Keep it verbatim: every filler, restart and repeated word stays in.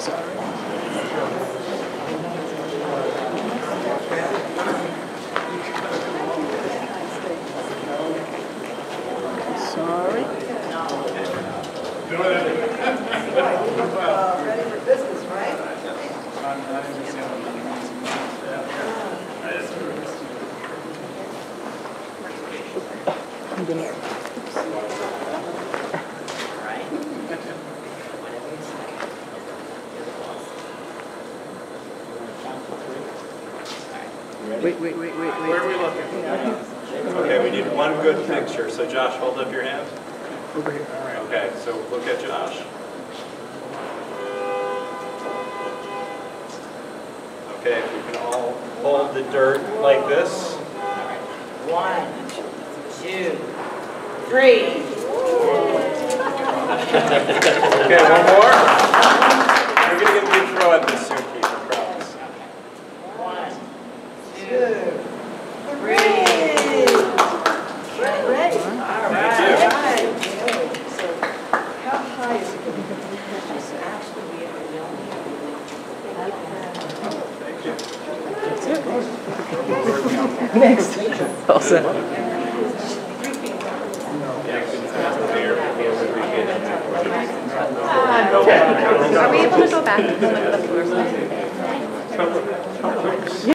Sorry. Uh, ready for business, right? I'm gonna. Wait, wait, wait, wait, wait. Where are we looking? Yeah. Okay, we need one good picture. So Josh, hold up your hand. Over here. All right. Okay, so look at Josh. Okay, if we can all hold the dirt like this. One, two, three. Okay, one more. We're going to get a good throw at this soon. Next. Awesome. Are we able to go back and look at the floor?